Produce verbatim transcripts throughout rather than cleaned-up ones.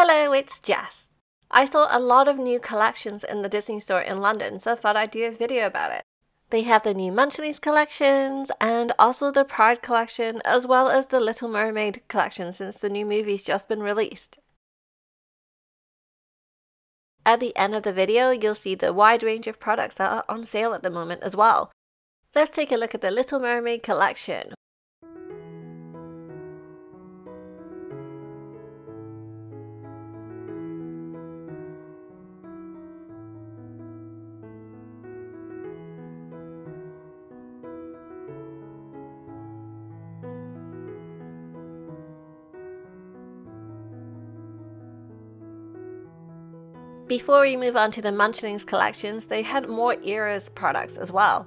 Hello, it's Jess. I saw a lot of new collections in the Disney store in London, so I thought I'd do a video about it. They have the new Munchlings collections and also the Pride collection, as well as the Little Mermaid collection since the new movie's just been released. At the end of the video, you'll see the wide range of products that are on sale at the moment as well. Let's take a look at the Little Mermaid collection. Before we move on to the Munchlings collections, they had more Eras products as well.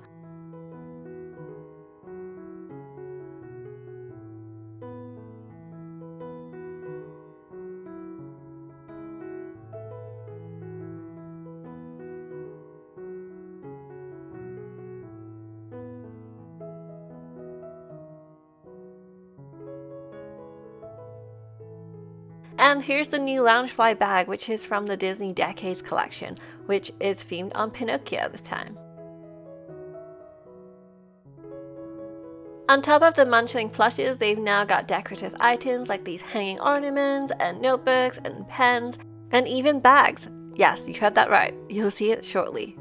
And here's the new Loungefly bag, which is from the Disney Decades collection, which is themed on Pinocchio this time. On top of the Munchling plushes, they've now got decorative items like these hanging ornaments and notebooks and pens and even bags. Yes, you heard that right. You'll see it shortly.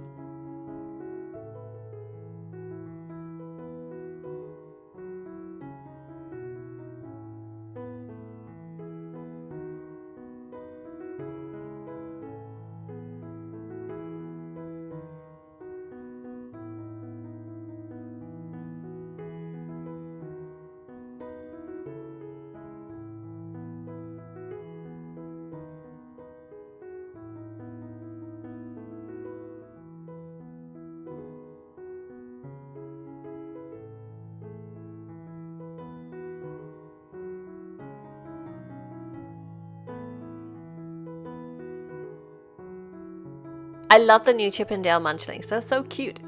I love the new Chip and Dale Munchlings, they're so cute.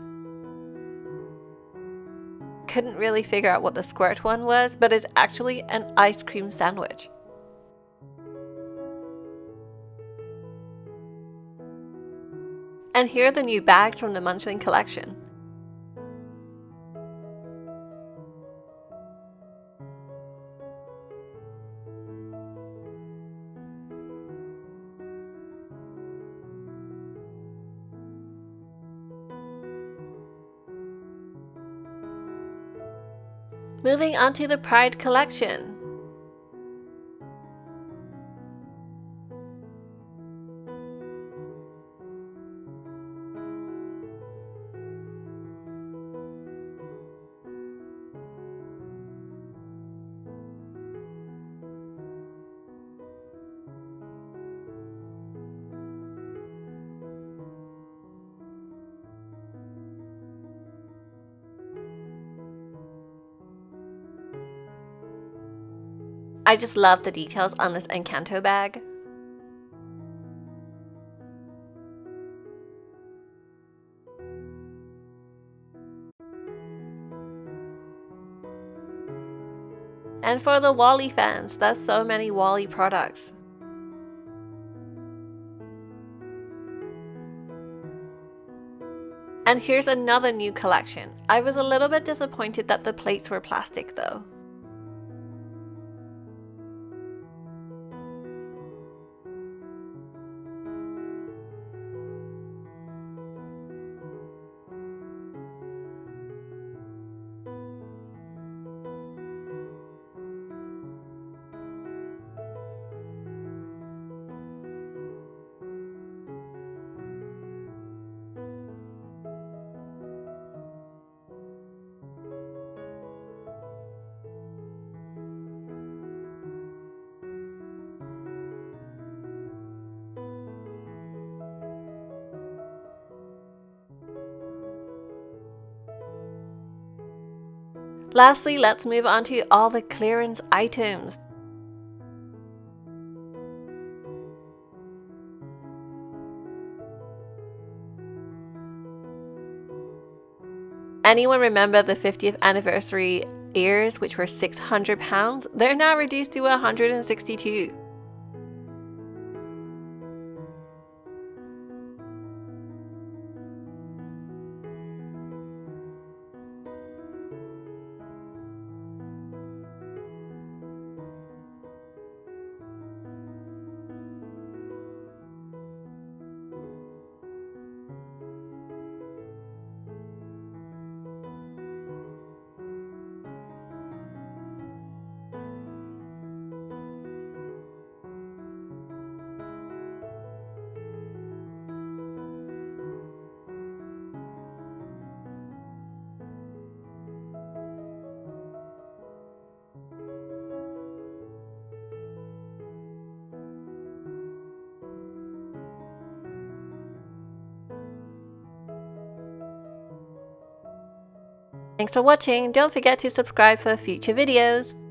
Couldn't really figure out what the squirt one was, but it's actually an ice cream sandwich. And here are the new bags from the Munchling collection. Moving on to the Pride collection. I just love the details on this Encanto bag. And for the Wall-E fans, there's so many Wall-E products. And here's another new collection. I was a little bit disappointed that the plates were plastic though. Lastly, let's move on to all the clearance items. Anyone remember the fiftieth anniversary ears, which were six hundred pounds? They're now reduced to one hundred and sixty-two. Thanks for watching, don't forget to subscribe for future videos.